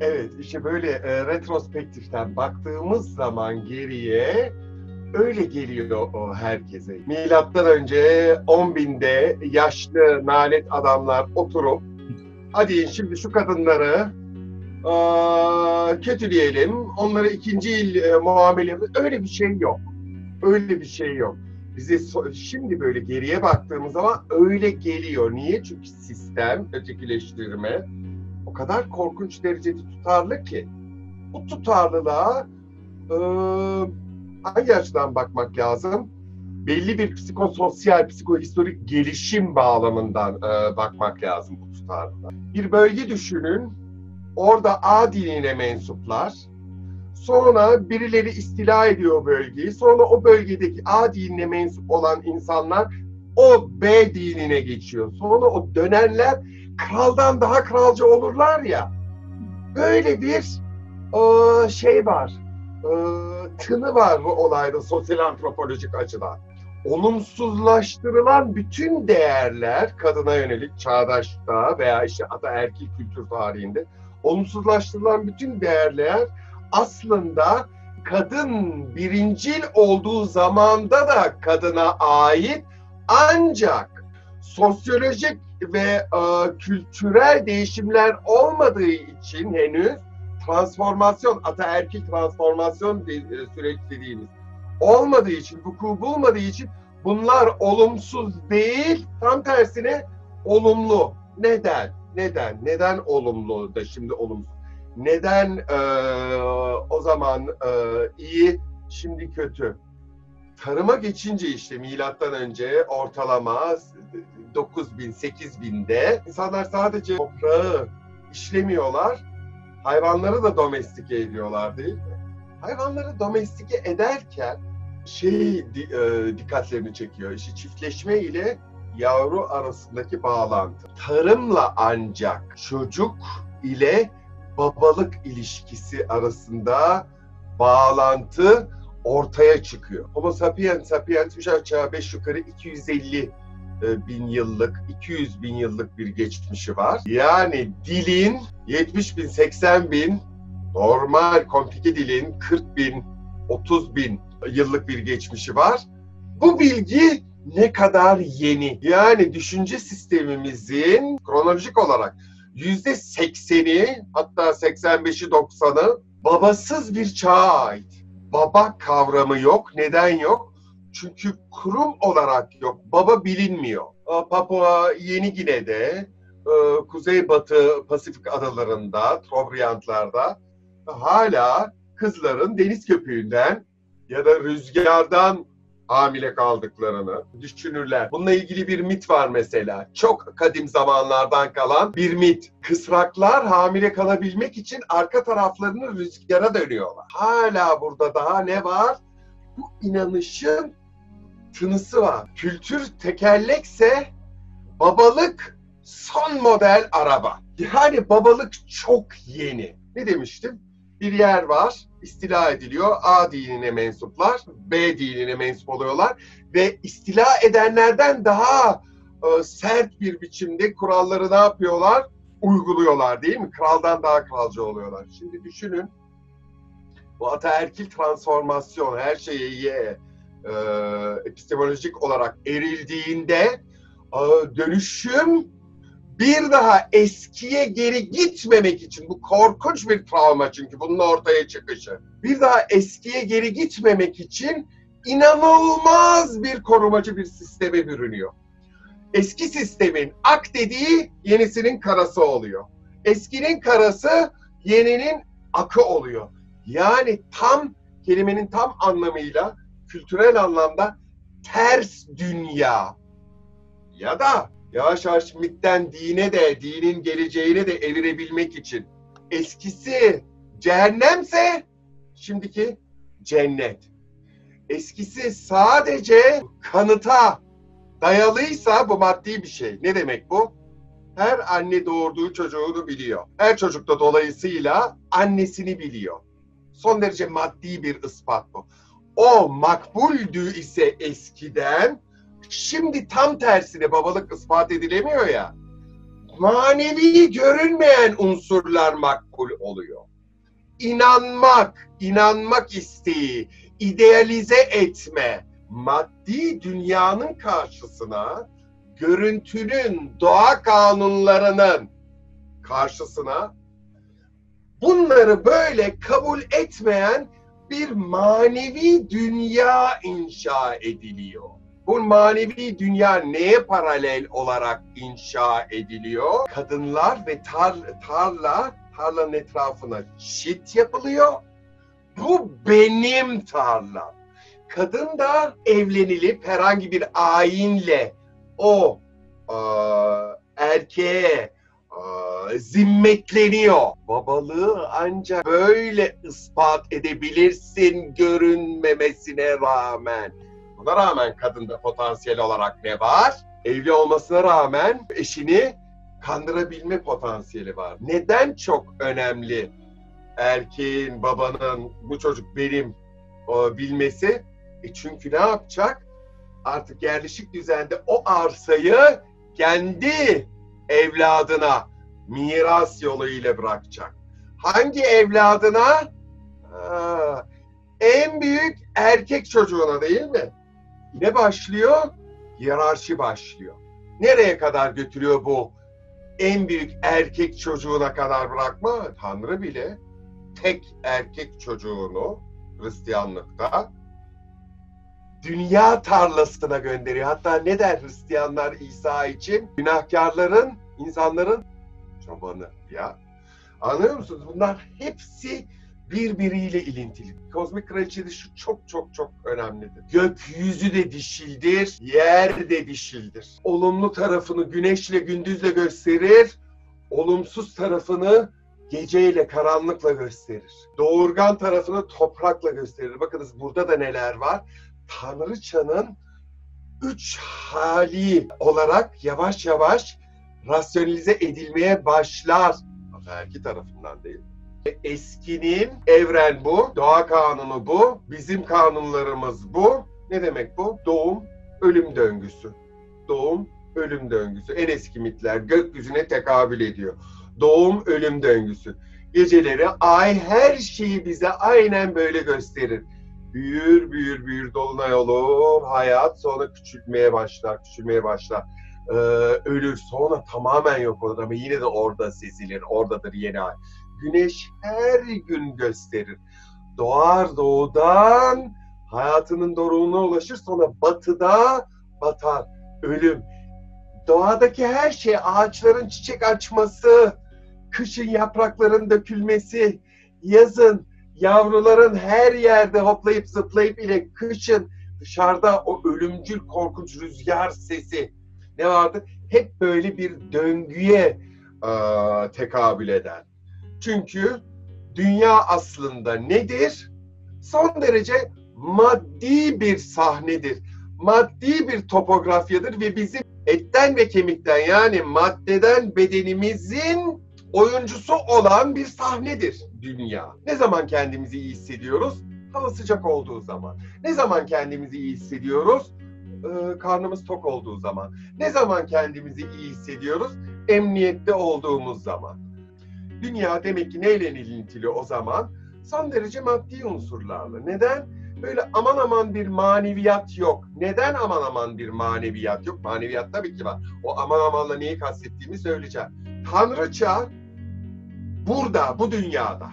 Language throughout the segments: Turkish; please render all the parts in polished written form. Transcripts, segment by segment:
Evet, işte böyle retrospektiften baktığımız zaman geriye öyle geliyor o herkese. Milattan önce 10.000'de yaşlı nalet adamlar oturup hadi şimdi şu kadınları kötüleyelim, onlara ikincil muamele, öyle bir şey yok. Öyle bir şey yok. Bize şimdi böyle geriye baktığımız zaman öyle geliyor. Niye? Çünkü sistem, ötekileştirme o kadar korkunç derecede tutarlı ki, bu tutarlılığa hangi açıdan bakmak lazım? Belli bir psikososyal, psikohistorik gelişim bağlamından bakmak lazım bu tutarlılığa. Bir bölge düşünün, orada A dinine mensuplar, sonra birileri istila ediyor bölgeyi, sonra o bölgedeki A dinine mensup olan insanlar o B dinine geçiyor. Sonra o dönenler kraldan daha kralcı olurlar ya, böyle bir şey var, tını var bu olayda sosyal antropolojik açıdan. Olumsuzlaştırılan bütün değerler, kadına yönelik çağdaşta veya işte ataerkil kültür tarihinde olumsuzlaştırılan bütün değerler aslında kadın birincil olduğu zamanda da kadına ait, ancak sosyolojik ve kültürel değişimler olmadığı için henüz transformasyon, ataerkil transformasyon süreç dediğimiz olmadığı için, vuku bulmadığı için bunlar olumsuz değil, tam tersine olumlu. Neden? Neden? Neden olumlu da şimdi olumsuz? Neden o zaman iyi, şimdi kötü? Tarıma geçince işte milattan önce ortalama 9.000-8.000'de insanlar sadece toprağı işlemiyorlar, hayvanları da domestike ediyorlar değil mi? Hayvanları domestike ederken dikkatlerini çekiyor, işte çiftleşme ile yavru arasındaki bağlantı. Tarımla ancak çocuk ile babalık ilişkisi arasında bağlantı ortaya çıkıyor. Homo sapiens sapiens 3 aşağı 5 yukarı 200 bin yıllık bir geçmişi var. Yani dilin 70.000-80.000, normal komplike dilin 40.000-30.000 yıllık bir geçmişi var. Bu bilgi ne kadar yeni? Yani düşünce sistemimizin kronolojik olarak %80'i, hatta 85'i 90'ı babasız bir çağa ait. Baba kavramı yok. Neden yok? Çünkü kurum olarak yok. Baba bilinmiyor. Papua Yeni Gine'de, Kuzeybatı Pasifik adalarında, Trobriantlar'da hala kızların deniz köpüğünden ya da rüzgardan hamile kaldıklarını düşünürler. Bununla ilgili bir mit var mesela. Çok kadim zamanlardan kalan bir mit. Kısraklar hamile kalabilmek için arka taraflarını rüzgara dönüyorlar. Hala burada daha ne var? Bu inanışın tınısı var. Kültür tekerlekse babalık son model araba. Yani babalık çok yeni. Ne demiştim? Bir yer var, istila ediliyor. A dinine mensuplar, B dinine mensup oluyorlar ve istila edenlerden daha sert bir biçimde kuralları ne yapıyorlar? Uyguluyorlar değil mi? Kraldan daha kralcı oluyorlar. Şimdi düşünün, bu ataerkil transformasyon her şeye epistemolojik olarak erildiğinde dönüşüm bir daha eskiye geri gitmemek için, bu korkunç bir travma çünkü bunun ortaya çıkışı, bir daha eskiye geri gitmemek için inanılmaz bir korumacı bir sisteme bürünüyor. Eski sistemin ak dediği yenisinin karası oluyor. Eskinin karası yeninin akı oluyor. Yani tam, kelimenin tam anlamıyla kültürel anlamda ters dünya ya da yavaş yavaş mitten dine de, dinin geleceğine de evirebilmek için eskisi cehennemse şimdiki cennet. eskisi sadece kanıta dayalıysa bu maddi bir şey. Ne demek bu? Her anne doğurduğu çocuğunu biliyor. Her çocuk da dolayısıyla annesini biliyor. Son derece maddi bir ispat bu. O makbuldü ise eskiden, şimdi tam tersine babalık ispat edilemiyor ya. Manevi görünmeyen unsurlar makbul oluyor. İnanmak, inanmak isteği, idealize etme, maddi dünyanın karşısına, görüntünün, doğa kanunlarının karşısına, bunları böyle kabul etmeyen bir manevi dünya inşa ediliyor. Bu manevi dünya neye paralel olarak inşa ediliyor? Kadınlar ve tarlanın etrafına çit yapılıyor. Bu benim tarlam. Kadın da evlenilip herhangi bir ayinle o erkeğe zimmetleniyor. Babalığı ancak böyle ispat edebilirsin görünmemesine rağmen. Buna rağmen kadında potansiyel olarak ne var? Evli olmasına rağmen eşini kandırabilme potansiyeli var. Neden çok önemli erkeğin, babanın bu çocuk benim bilmesi? Çünkü ne yapacak? Artık yerleşik düzende o arsayı kendi evladına miras yoluyla bırakacak. Hangi evladına? En büyük erkek çocuğuna, değil mi? Ne başlıyor? Hiyerarşi başlıyor. Nereye kadar götürüyor bu en büyük erkek çocuğuna kadar bırakma? Tanrı bile tek erkek çocuğunu Hristiyanlıkta dünya tarlasına gönderiyor. Hatta ne der Hristiyanlar İsa için? Günahkarların, insanların çobanı ya. Anlıyor musunuz? Bunlar hepsi birbiriyle ilintili. Kozmik kraliçe dişi çok önemlidir. Gökyüzü de dişildir, yer de dişildir. Olumlu tarafını güneşle, gündüzle gösterir, olumsuz tarafını geceyle, karanlıkla gösterir. Doğurgan tarafını toprakla gösterir. Bakınız burada da neler var. Tanrıçanın üç hali olarak yavaş yavaş rasyonalize edilmeye başlar. Belki tarafından değil. Eskinin evren bu, doğa kanunu bu, bizim kanunlarımız bu. Ne demek bu? Doğum, ölüm döngüsü. Doğum, ölüm döngüsü. En eski mitler gökyüzüne tekabül ediyor. Doğum, ölüm döngüsü. Geceleri ay her şeyi bize aynen böyle gösterir. Büyür, büyür, büyür, dolunay olur, hayat sonra küçülmeye başlar, küçülmeye başlar. Ölür, sonra tamamen yok olur ama yine de orada sezilir, oradadır yeni ay. Güneş her gün gösterir. Doğar doğudan, hayatının doruğuna ulaşır, sonra batıda batar, ölüm. Doğadaki her şey, ağaçların çiçek açması, kışın yaprakların dökülmesi, yazın yavruların her yerde hoplayıp zıplayıp ile kışın dışarıda o ölümcül korkunç rüzgar sesi ne vardı? Hep böyle bir döngüye tekabül eder. Çünkü dünya aslında nedir? Son derece maddi bir sahnedir. Maddi bir topografyadır ve bizim etten ve kemikten, yani maddeden bedenimizin oyuncusu olan bir sahnedir dünya. Ne zaman kendimizi iyi hissediyoruz? Hava sıcak olduğu zaman. Ne zaman kendimizi iyi hissediyoruz? Karnımız tok olduğu zaman. Ne zaman kendimizi iyi hissediyoruz? Emniyette olduğumuz zaman. Dünya demek ki neyle ilintili o zaman? Son derece maddi unsurlarla. Neden? Böyle aman aman bir maneviyat yok. Neden aman aman bir maneviyat yok? Maneviyat tabii ki var. O aman amanla neyi kastettiğimi söyleyeceğim. Tanrıça burada, bu dünyada.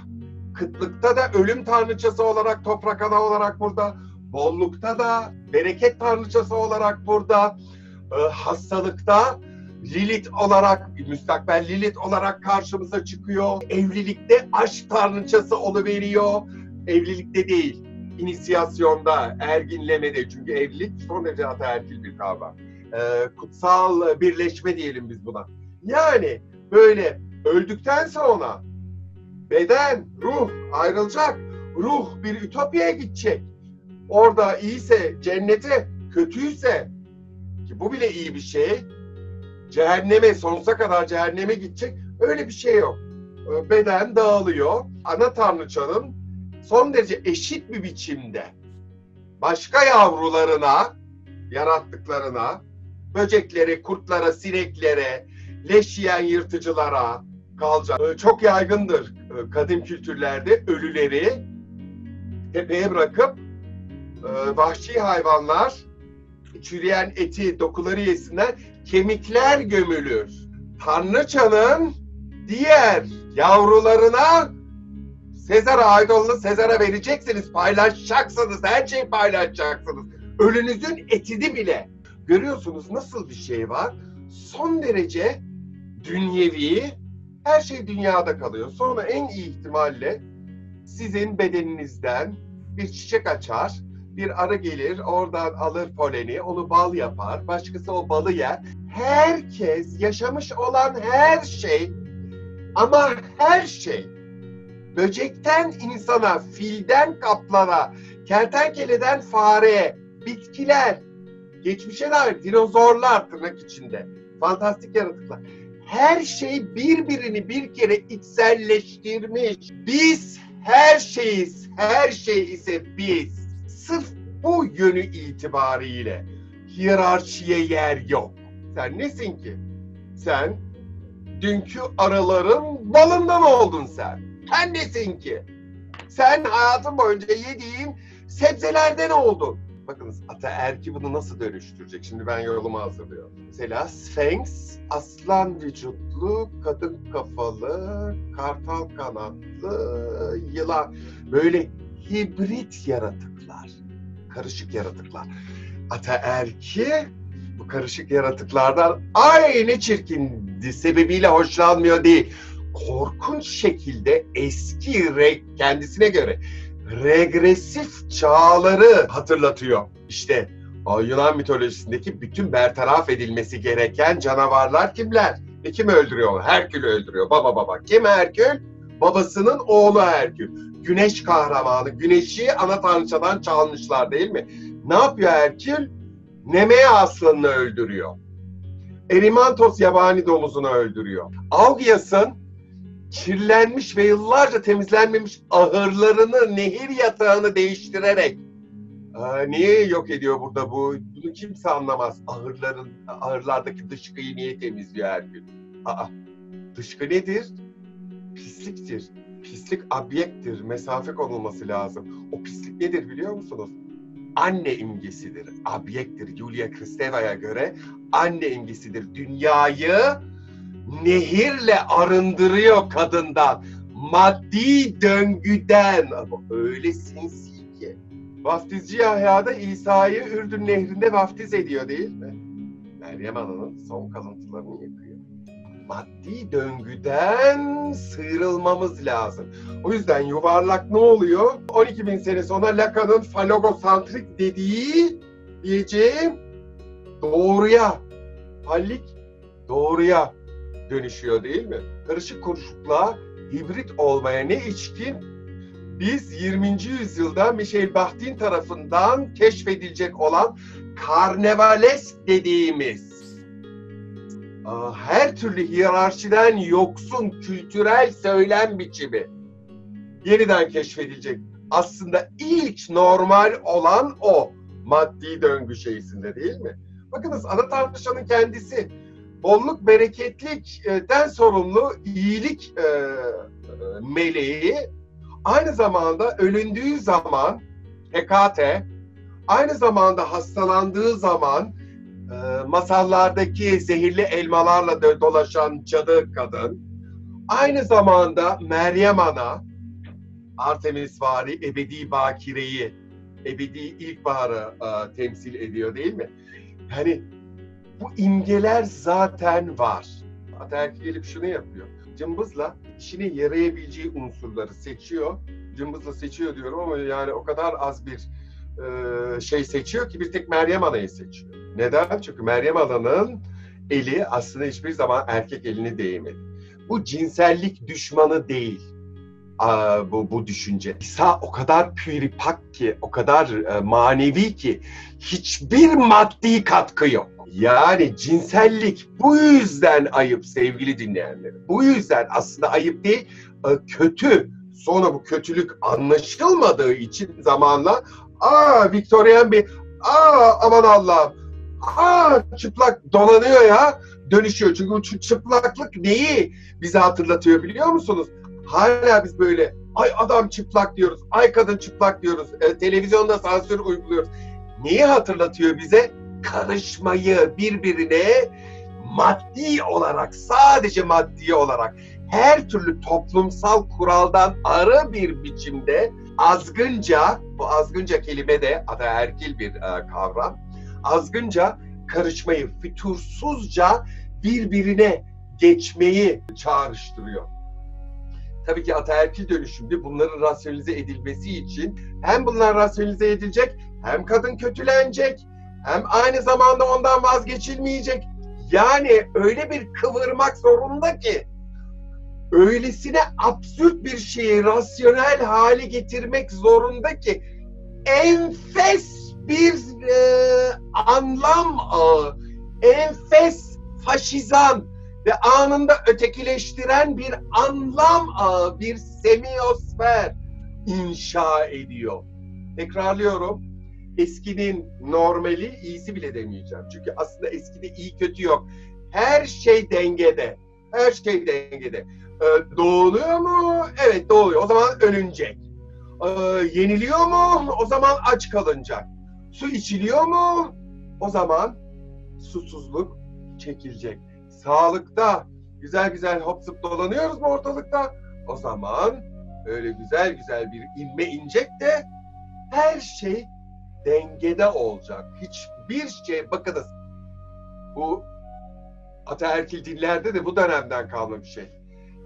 Kıtlıkta da ölüm tanrıçası olarak, toprak ana olarak burada. Bollukta da bereket tanrıçası olarak burada. Hastalıkta Lilith olarak, müstakbel Lilith olarak karşımıza çıkıyor. Evlilikte aşk tanrıçası oluveriyor. Evlilikte değil, inisiyasyonda, erginlemede. Çünkü evlilik son derece ataerkil bir kavram. Kutsal birleşme diyelim biz buna. Yani böyle öldükten sonra beden, ruh ayrılacak. Ruh bir ütopyaya gidecek. orada iyiyse cennete, kötüyse, ki bu bile iyi bir şey, cehenneme, sonsuza kadar cehenneme gidecek, öyle bir şey yok. Beden dağılıyor. Ana tanrıçanın son derece eşit bir biçimde başka yavrularına, yarattıklarına, böceklere, kurtlara, sineklere, leş yiyen yırtıcılara kalacak. Çok yaygındır kadim kültürlerde ölüleri tepeye bırakıp vahşi hayvanlar çürüyen eti, dokuları yesinler, kemikler gömülür. Tanrıçanın diğer yavrularına Sezar'a ait olanı Sezar'a vereceksiniz, paylaşacaksınız, her şeyi paylaşacaksınız. Ölünüzün etini bile. Görüyorsunuz nasıl bir şey var? Son derece dünyevi, her şey dünyada kalıyor. Sonra en iyi ihtimalle sizin bedeninizden bir çiçek açar, bir arı gelir, oradan alır poleni, onu bal yapar, başkası o balı yer. Herkes, yaşamış olan her şey, ama her şey, böcekten insana, filden kaplana, kertenkeleden fareye, bitkiler, geçmişe dair dinozorlar tırnak içinde, fantastik yaratıklar. Her şey birbirini bir kere içselleştirmiş. Biz her şeyiz, her şey ise biz. Sırf bu yönü itibariyle hiyerarşiye yer yok. Sen nesin ki? Sen dünkü arıların balından oldun sen. Sen nesin ki? Sen hayatın boyunca yediğin sebzelerden oldun. Bakınız ataerki bunu nasıl dönüştürecek? Şimdi ben yolumu hazırlıyorum. Mesela Sphinx, aslan vücutlu, kadın kafalı, kartal kanatlı, yılan. Böyle hibrit yaratıklar, karışık yaratıklar. Ataerki bu karışık yaratıklardan aynı çirkin sebebiyle hoşlanmıyor değil. Korkunç şekilde eski kendisine göre regresif çağları hatırlatıyor. İşte Yunan mitolojisindeki bütün bertaraf edilmesi gereken canavarlar kimler? Kim öldürüyor? Herkül öldürüyor. Baba. Kim Herkül? Babasının oğlu Herkül. Güneş kahramanı. Güneşi ana tanrıçadan çalmışlar değil mi? Ne yapıyor Herkül? Nemea aslanını öldürüyor. Erimantos yabani domuzunu öldürüyor. Augias'ın kirlenmiş ve yıllarca temizlenmemiş ahırlarını, nehir yatağını değiştirerek niye yok ediyor burada bu? Bunu kimse anlamaz. Ahırlardaki dışkıyı niye temizliyor her gün? Dışkı nedir? Pisliktir. Pislik abyektir. Mesafe konulması lazım. O pislik nedir biliyor musunuz? Anne imgesidir. Abyektir. Julia Kristeva'ya göre anne imgesidir. Dünyayı nehirle arındırıyor kadından. Maddi döngüden. Ama öyle sinsi ki. Vaftizci Yahya'da İsa'yı Ürdün nehrinde vaftiz ediyor değil mi? Meryem Ana'nın son kalıntılarını yapıyor. Maddi döngüden sıyrılmamız lazım. O yüzden yuvarlak ne oluyor? 12.000 sene sonra Lacan'ın falogosantrik dediği diyeceğim doğruya, fallik doğruya dönüşüyor değil mi? Karışık kuruşukla hibrit olmaya ne içkin? Biz 20. yüzyılda Michel Bahtin tarafından keşfedilecek olan karnevalesk dediğimiz her türlü hiyerarşiden yoksun kültürel söylem biçimi yeniden keşfedilecek. Aslında ilk normal olan o maddi döngü şeysinde değil mi? Bakınız ana tanrıçanın kendisi bolluk, bereketlikten sorumlu iyilik meleği, aynı zamanda ölündüğü zaman Hekate, aynı zamanda hastalandığı zaman masallardaki zehirli elmalarla dolaşan cadı kadın, aynı zamanda Meryem Ana, Artemisvari ebedi bakireyi, ebedi ilkbaharı temsil ediyor değil mi? Yani bu imgeler zaten var. Ataerki gelip şunu yapıyor. Cımbızla işine yarayabileceği unsurları seçiyor. Cımbızla seçiyor diyorum ama yani o kadar az bir şey seçiyor ki bir tek Meryem Ana'yı seçiyor. Neden? Çünkü Meryem Ana'nın eli aslında hiçbir zaman erkek eline değmedi. Bu cinsellik düşmanı değil. bu düşünce. İsa o kadar püripak ki, o kadar manevi ki hiçbir maddi katkı yok. Yani cinsellik bu yüzden ayıp sevgili dinleyenlerim. Bu yüzden aslında ayıp değil, kötü. Sonra bu kötülük anlaşılmadığı için zamanla Victorian bir aman Allah'ım çıplak dolanıyor ya dönüşüyor. Çünkü bu çıplaklık neyi bize hatırlatıyor biliyor musunuz? Hala biz böyle ay adam çıplak diyoruz, ay kadın çıplak diyoruz, televizyonda sansür uyguluyoruz. Neyi hatırlatıyor bize? Karışmayı birbirine maddi olarak, sadece maddi olarak her türlü toplumsal kuraldan arı bir biçimde azgınca, bu azgınca kelime de ataerkil bir kavram, azgınca karışmayı, fütursuzca birbirine geçmeyi çağrıştırıyor. Tabii ki ataerkil dönüşümde bunların rasyonalize edilmesi için hem bunlar rasyonalize edilecek, hem kadın kötülenecek, hem aynı zamanda ondan vazgeçilmeyecek. Yani öyle bir kıvırmak zorunda ki, öylesine absürt bir şeyi rasyonel hale getirmek zorunda ki enfes bir anlam ağı, enfes faşizan ve anında ötekileştiren bir anlam ağı, bir semiosfer inşa ediyor. Tekrarlıyorum, eskinin normali, iyisi bile demeyeceğim. Çünkü aslında eskide iyi kötü yok. Her şey dengede. Her şey dengede. Doğuluyor mu? Evet doğuyor. O zaman ölünecek. Yeniliyor mu? O zaman aç kalınacak. Su içiliyor mu? O zaman susuzluk çekilecek. Sağlıkta güzel güzel hop zıp dolanıyoruz mu ortalıkta? O zaman öyle güzel güzel bir inme inecek de her şey dengede olacak. Hiçbir şey, bakınız bu ataerkil dinlerde de bu dönemden kalma bir şey.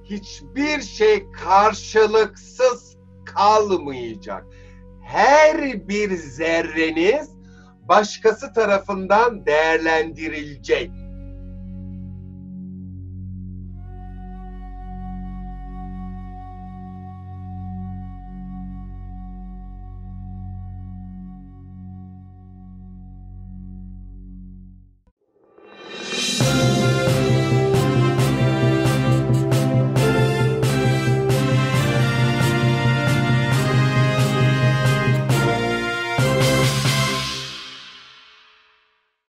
Hiçbir şey karşılıksız kalmayacak. Her bir zerreniz başkası tarafından değerlendirilecek.